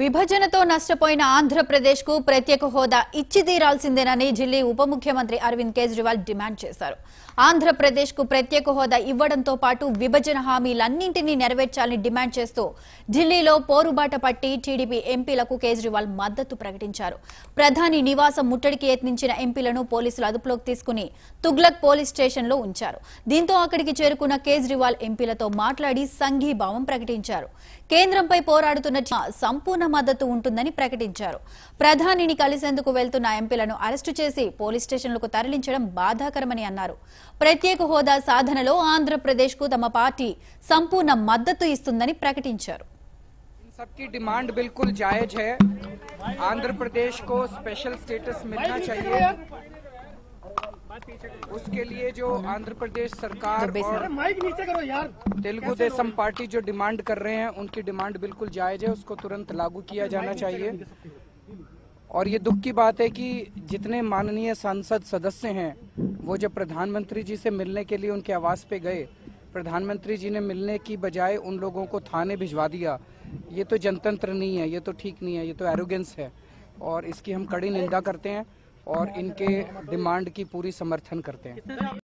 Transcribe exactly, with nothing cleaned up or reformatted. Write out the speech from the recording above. విభజనతో నష్టపోయిన ఆంధ్రప్రదేశ్కు ప్రత్యేక హోదా ఇచ్చి తీరాల్సిందేనని ఢిల్లీ ఉప ముఖ్యమంత్రి అరవింద్ కేజ్రీవాల్ డిమాండ్ చేశారు. ఆంధ్రప్రదేశ్కు ప్రత్యేక హోదా ఇవ్వడంతో పాటు విభజన హామీలన్నింటినీ నెరవేర్చాలని డిమాండ్ చేస్తూ ఢిల్లీలో పోరుబాట పట్టి టీడీపీ ఎంపీలకు కేజ్రీవాల్ మద్దతు ప్రకటించారు. ప్రధాని నివాసం ముట్టడికి యత్నించిన ఎంపీలను పోలీసులు అదుపులోకి తీసుకుని తుగ్లక్ పోలీస్ స్టేషన్లో ఉంచారు. దీంతో అక్కడికి చేరుకున్న కేజ్రీవాల్ ఎంపీలతో మాట్లాడి సంఘీభావం ప్రకటించారు. కేంద్రంపై పోరాడుతున్న సంపూర్ణ మద్దతు ఉంటుందని ప్రకటించారు. ప్రధానిని కలిసేందుకు వెళ్తున్న ఎంపీలను అరెస్టు చేసి పోలీస్ స్టేషన్లకు తరలించడం బాధాకరమని అన్నారు. ప్రత్యేక హోదా సాధనలో ఆంధ్రప్రదేశ్కు తమ పార్టీ సంపూర్ణ మద్దతు ఇస్తుందని ప్రకటించారు. सबकी डिमांड बिल्कुल जायज है. आंध्र प्रदेश को स्पेशल स्टेटस मिलना चाहिए. उसके लिए जो आंध्र प्रदेश सरकार और तेलुगु देशम पार्टी जो डिमांड कर रहे हैं, उनकी डिमांड बिल्कुल जायज है. उसको तुरंत लागू किया जाना चाहिए. और ये दुख की बात है कि जितने माननीय सांसद सदस्य हैं, वो जब प्रधानमंत्री जी से मिलने के लिए उनके आवास पे गए, प्रधानमंत्री जी ने मिलने की बजाय उन लोगों को थाने भिजवा दिया. ये तो जनतंत्र नहीं है, ये तो ठीक नहीं है, ये तो एरोगेंस है. और इसकी हम कड़ी निंदा करते हैं और इनके डिमांड की पूरी समर्थन करते हैं.